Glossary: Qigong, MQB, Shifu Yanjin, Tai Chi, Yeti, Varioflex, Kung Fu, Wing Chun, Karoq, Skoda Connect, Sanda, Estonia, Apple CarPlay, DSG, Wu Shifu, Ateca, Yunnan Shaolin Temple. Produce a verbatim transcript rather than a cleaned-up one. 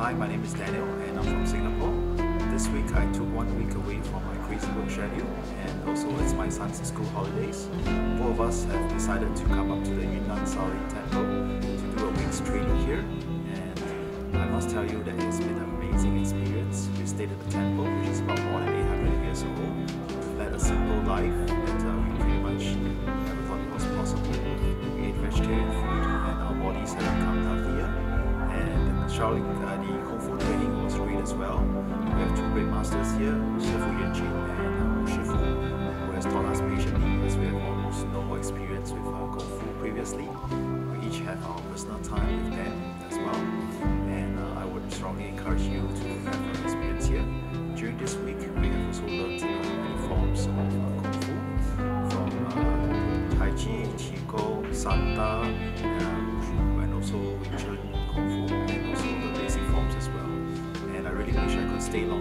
Hi, my name is Daniel and I'm from Singapore. This week I took one week away from my crazy work schedule, and also it's my son's school holidays. Both of us have decided to come up to the Yunnan Shaolin Temple to do a week's training here, and I must tell you that it's been an amazing experience. We stayed at the temple, which is about more than eight hundred years old. We've led a simple life that uh, we pretty much never thought it was possible. We ate vegetarian food and our bodies have become healthier. And Shaolin, uh, the Kung Fu training was great as well. We have two great masters here, Shifu Yanjin and uh, Wu Shifu, who has taught us patiently as we have almost no experience with uh, Kung Fu previously. We each have our personal time with them as well. And uh, I would strongly encourage you to have an experience here. During this week, we have also learned many uh, forms of uh, Kung Fu, from uh, Tai Chi, Qigong, Sanda, uh, and also Wing Chun Kung Fu, and also the basic forms as well. And I really wish I could stay long